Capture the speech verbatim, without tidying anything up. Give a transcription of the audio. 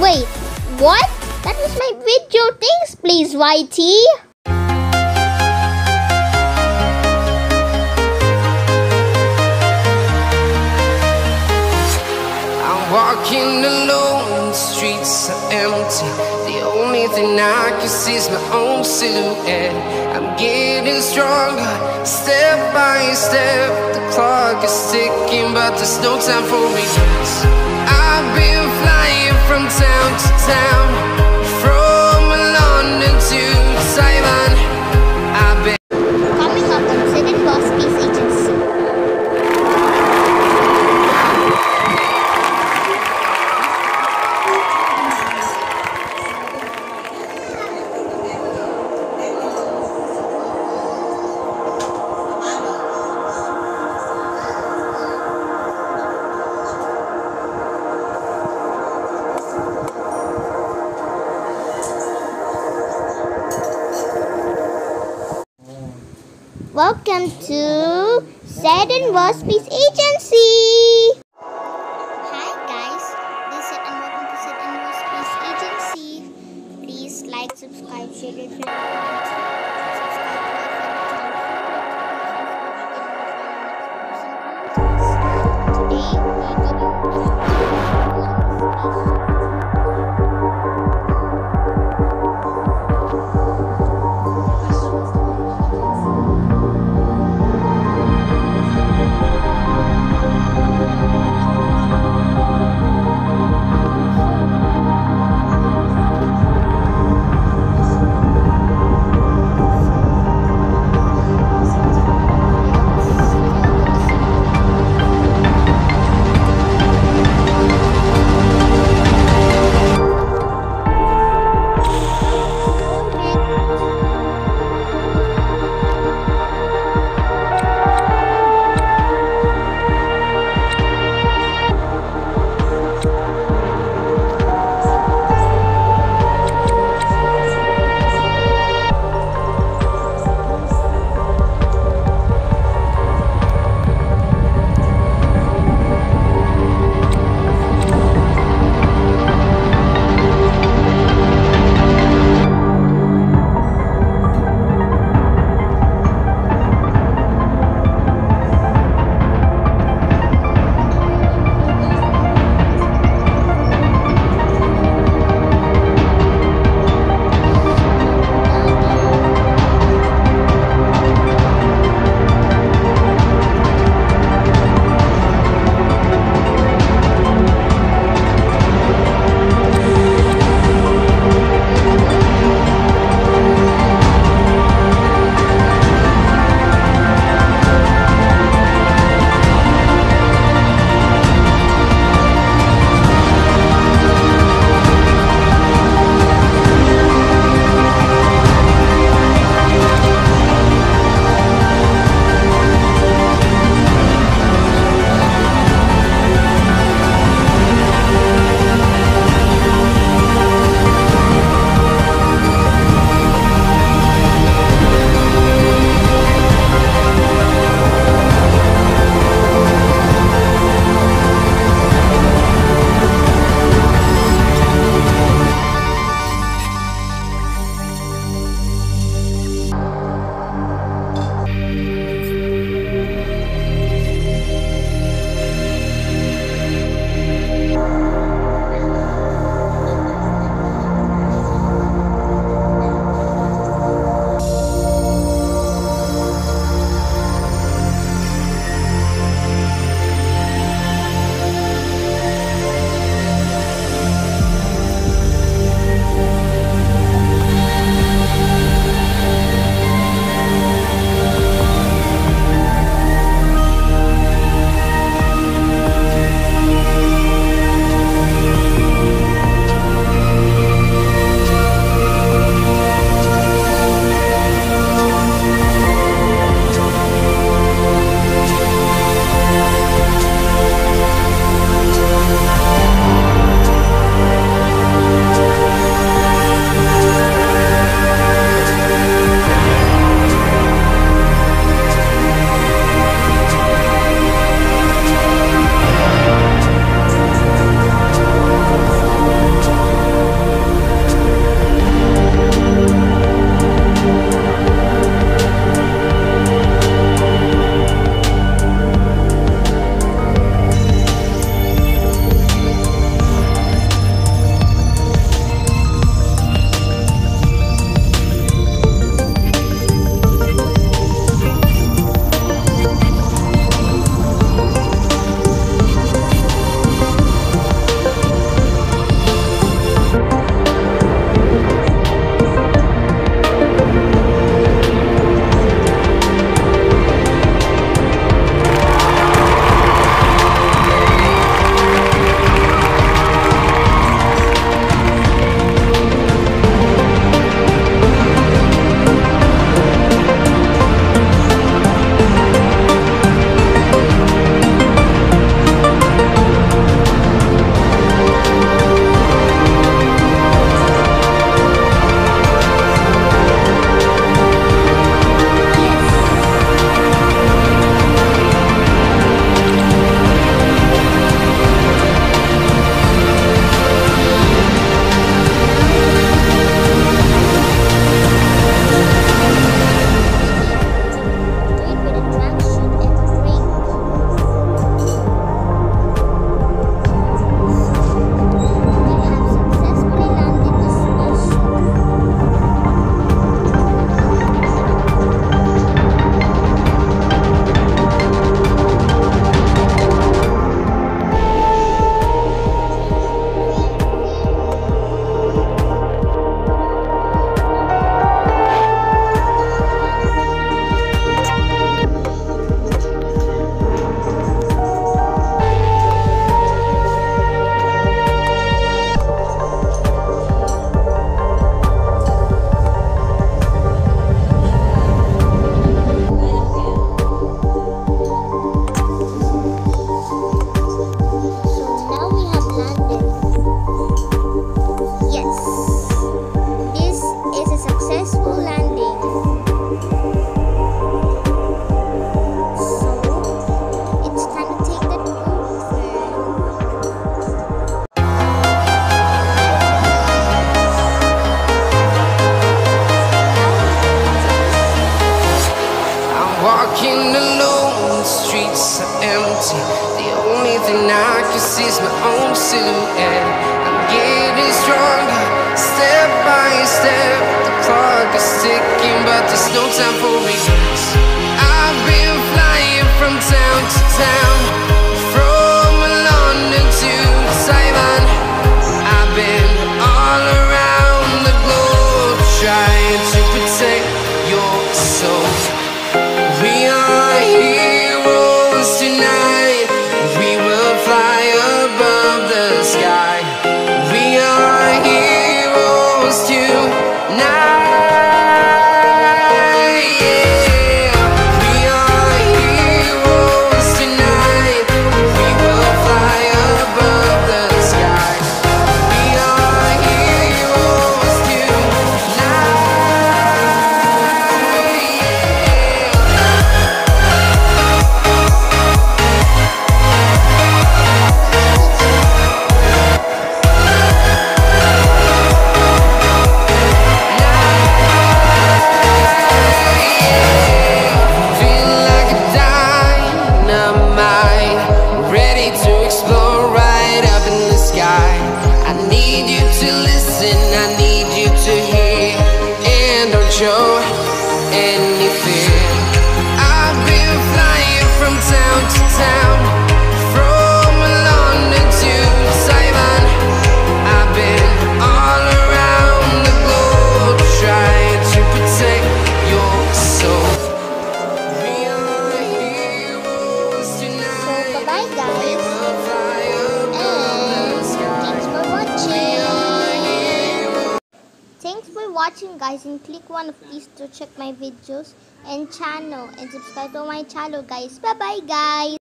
Wait, what? That was my video. Thanks, please, Whitey. I'm walking alone, the streets are empty. The only thing I can see is my own silhouette. I'm getting stronger, step by step. The clock is ticking, but there's no time for me. I've been flying from town to town, to Taiwan. I've been coming up on Ced and Ross Space Agency. Welcome to Ced and Ross Space Agency! Hi guys, this is Ced and welcome to Ced and Ross Space Agency. Please like, subscribe, share it with your friends. Today, to end. I'm getting stronger, step by step. The clock is ticking, but there's no time for me. I've been flying from town to town, from London to Taiwan. I've been all around the globe, trying to protect your soul. We are heroes tonight. We will fly above the sky. We are heroes tonight. Thanks for watching, guys, and click one of these to check my videos and channel, and subscribe to my channel, guys. Bye bye, guys.